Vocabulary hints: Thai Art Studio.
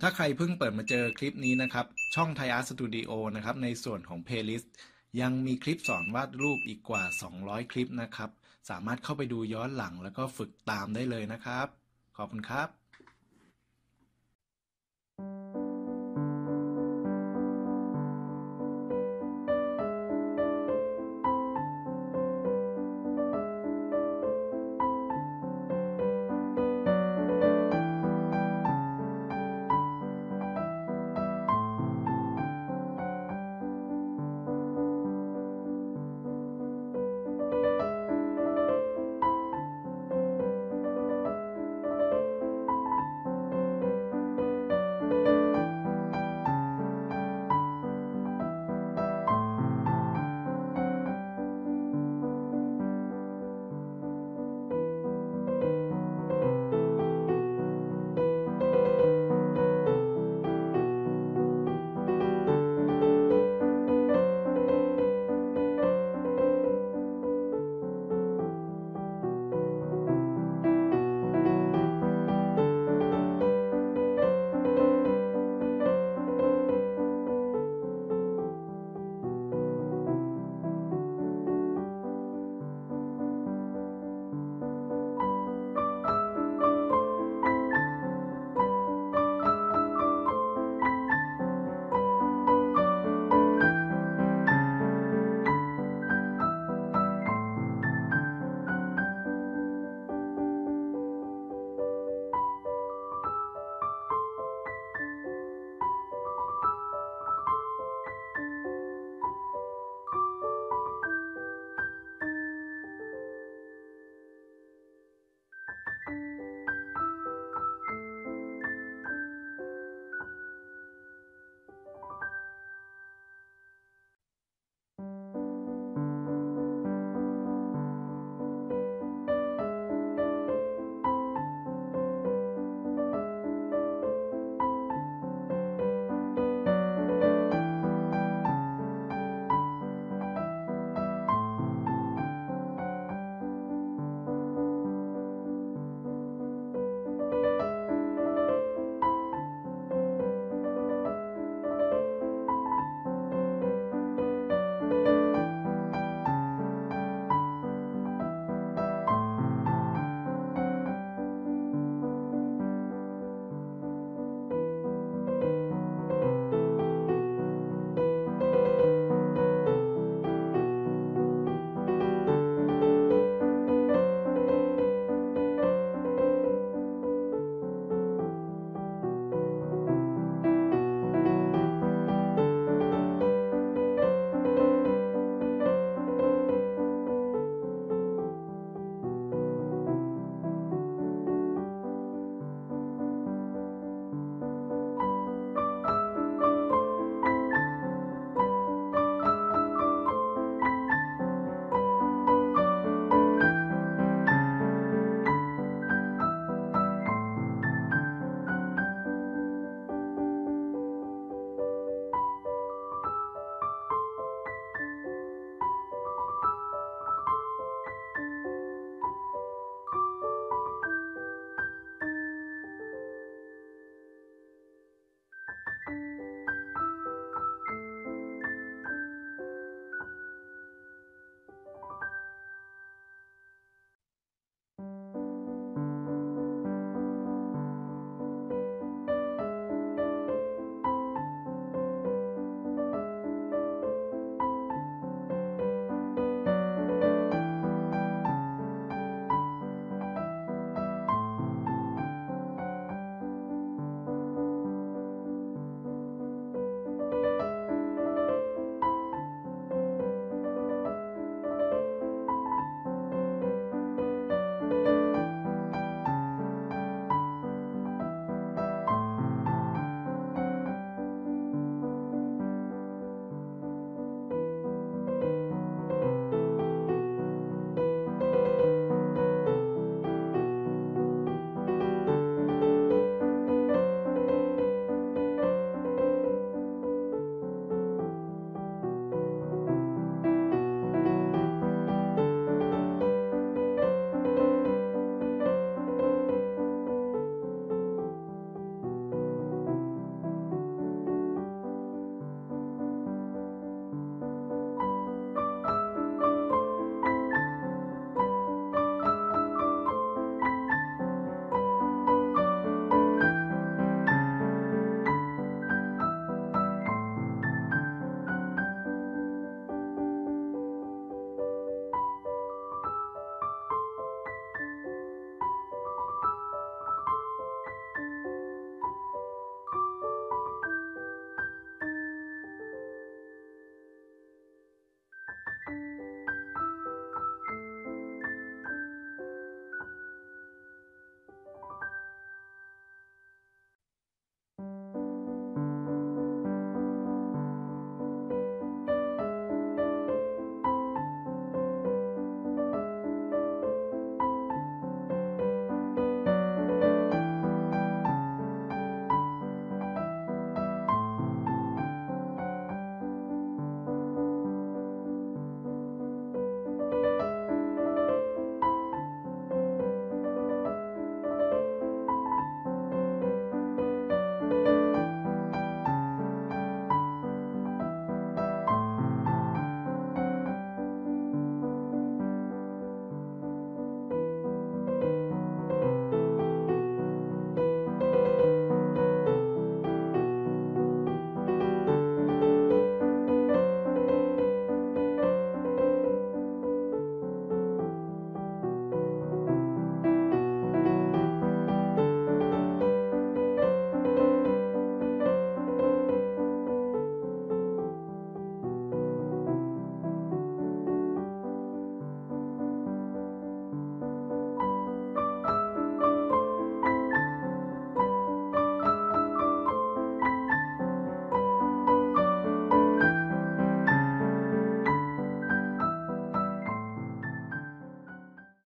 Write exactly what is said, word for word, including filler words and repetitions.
ถ้าใครเพิ่งเปิดมาเจอคลิปนี้นะครับช่อง Thai Art Studio นะครับในส่วนของ Playlist ยังมีคลิปสอนวาดรูปอีกกว่าสองร้อยคลิปนะครับสามารถเข้าไปดูย้อนหลังแล้วก็ฝึกตามได้เลยนะครับขอบคุณครับ